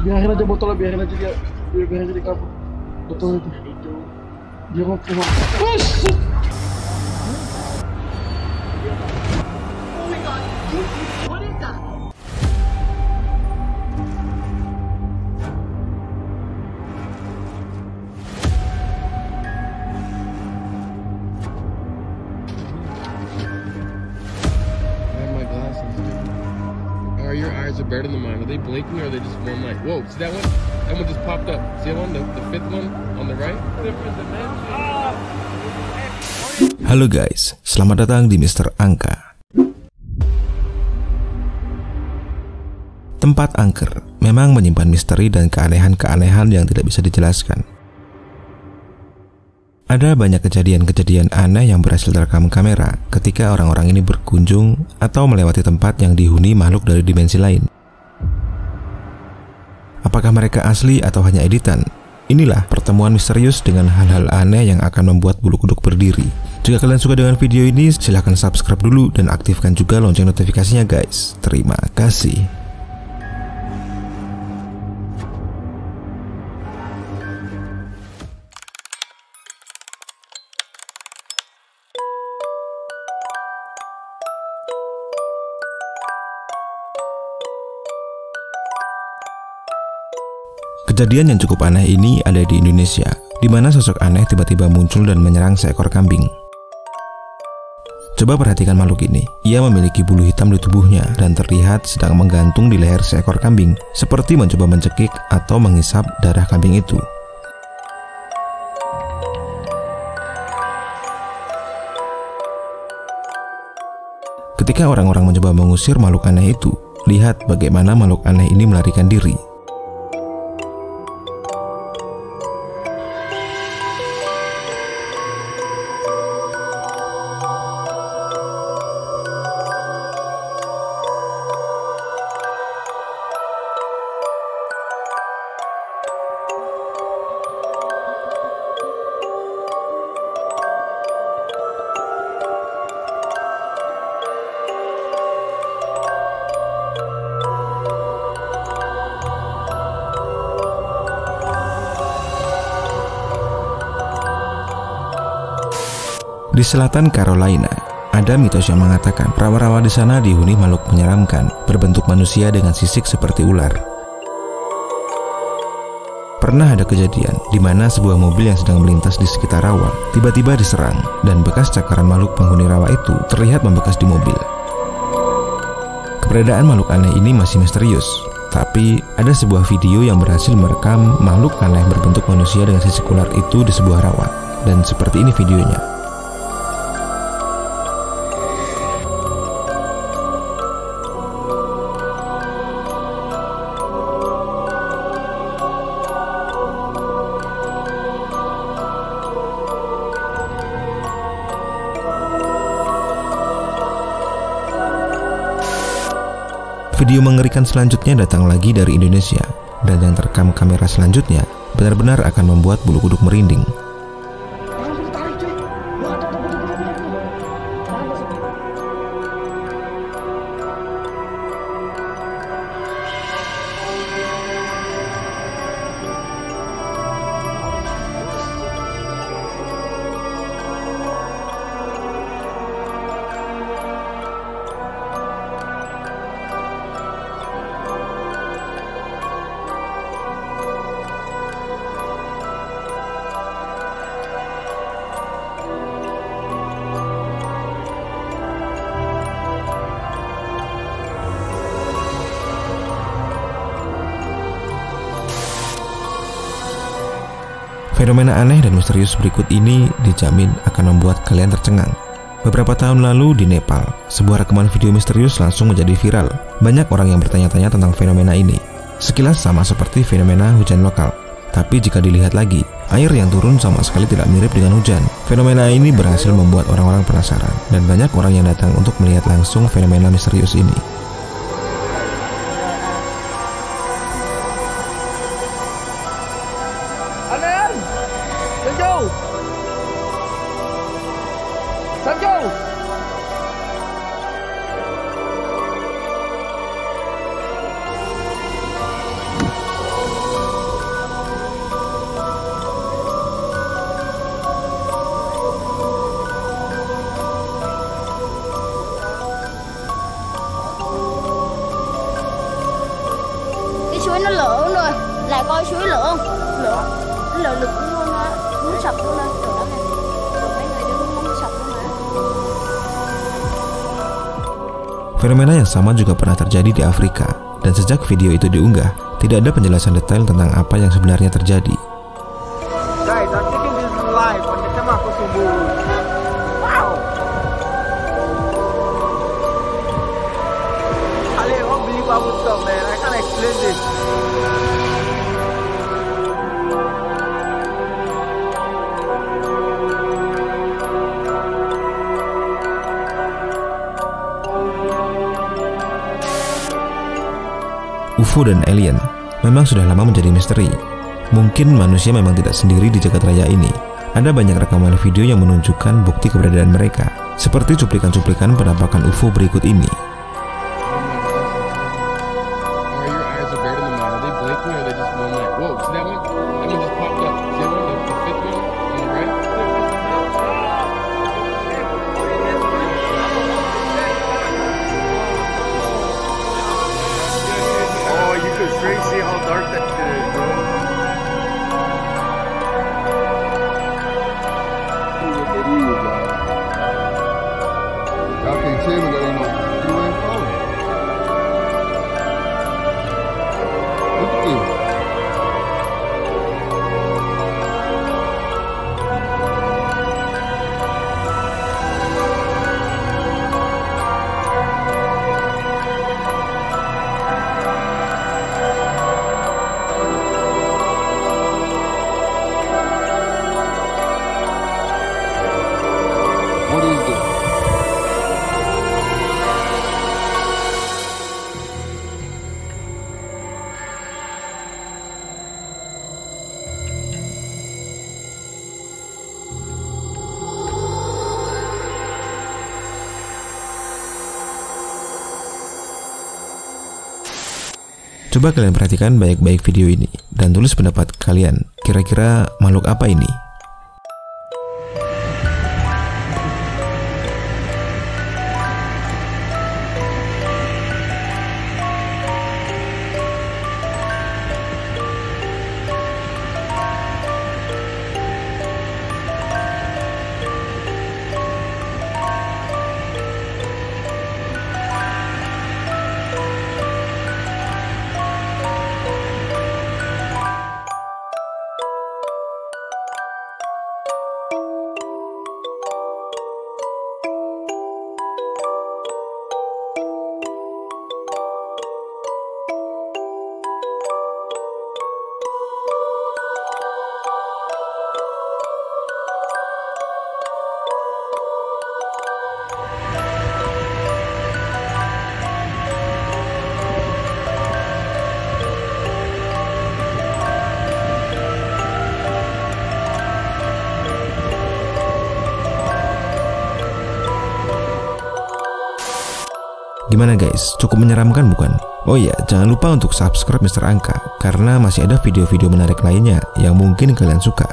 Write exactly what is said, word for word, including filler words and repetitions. biarin aja botolnya, biarin aja dia, biarin aja di kabur botol itu. Dia mau keluar. Push. Better than mine. Are they blinking or are they just one light? Whoa, see that one? That one just popped up. See that one? The, the fifth one on the right? Halo guys, selamat datang di Mister Angka. Tempat angker memang menyimpan misteri dan keanehan-keanehan yang tidak bisa dijelaskan. Ada banyak kejadian-kejadian aneh yang berhasil terekam kamera ketika orang-orang ini berkunjung atau melewati tempat yang dihuni makhluk dari dimensi lain. Apakah mereka asli atau hanya editan? Inilah pertemuan misterius dengan hal-hal aneh yang akan membuat bulu kuduk berdiri. Jika kalian suka dengan video ini, silahkan subscribe dulu dan aktifkan juga lonceng notifikasinya guys. Terima kasih. Kejadian yang cukup aneh ini ada di Indonesia, di mana sosok aneh tiba-tiba muncul dan menyerang seekor kambing. Coba perhatikan makhluk ini. Ia memiliki bulu hitam di tubuhnya dan terlihat sedang menggantung di leher seekor kambing, seperti mencoba mencekik atau menghisap darah kambing itu. Ketika orang-orang mencoba mengusir makhluk aneh itu, lihat bagaimana makhluk aneh ini melarikan diri. Di selatan Carolina, ada mitos yang mengatakan rawa-rawa di sana dihuni makhluk menyeramkan, berbentuk manusia dengan sisik seperti ular. Pernah ada kejadian di mana sebuah mobil yang sedang melintas di sekitar rawa tiba-tiba diserang, dan bekas cakaran makhluk penghuni rawa itu terlihat membekas di mobil. Keberadaan makhluk aneh ini masih misterius, tapi ada sebuah video yang berhasil merekam makhluk aneh berbentuk manusia dengan sisik ular itu di sebuah rawa, dan seperti ini videonya. Video mengerikan selanjutnya datang lagi dari Indonesia, dan yang terekam kamera selanjutnya benar-benar akan membuat bulu kuduk merinding. Fenomena aneh dan misterius berikut ini dijamin akan membuat kalian tercengang. Beberapa tahun lalu di Nepal, sebuah rekaman video misterius langsung menjadi viral. Banyak orang yang bertanya-tanya tentang fenomena ini. Sekilas sama seperti fenomena hujan lokal, tapi jika dilihat lagi, air yang turun sama sekali tidak mirip dengan hujan. Fenomena ini berhasil membuat orang-orang penasaran, dan banyak orang yang datang untuk melihat langsung fenomena misterius ini. suối nó lượn rồi, lại coi suối lượn không? Lượn, nó lượn lượn luôn á, nó sập luôn á, trời ơi. Fenomena yang sama juga pernah terjadi di Afrika, dan sejak video itu diunggah, tidak ada penjelasan detail tentang apa yang sebenarnya terjadi. U F O dan alien memang sudah lama menjadi misteri. Mungkin manusia memang tidak sendiri di jagat raya ini. Ada banyak rekaman video yang menunjukkan bukti keberadaan mereka, seperti cuplikan-cuplikan penampakan U F O berikut ini. Coba kalian perhatikan baik-baik video ini dan tulis pendapat kalian. Kira-kira makhluk apa ini? Gimana guys, cukup menyeramkan bukan? Oh iya, jangan lupa untuk subscribe Mister Angka, karena masih ada video-video menarik lainnya yang mungkin kalian suka.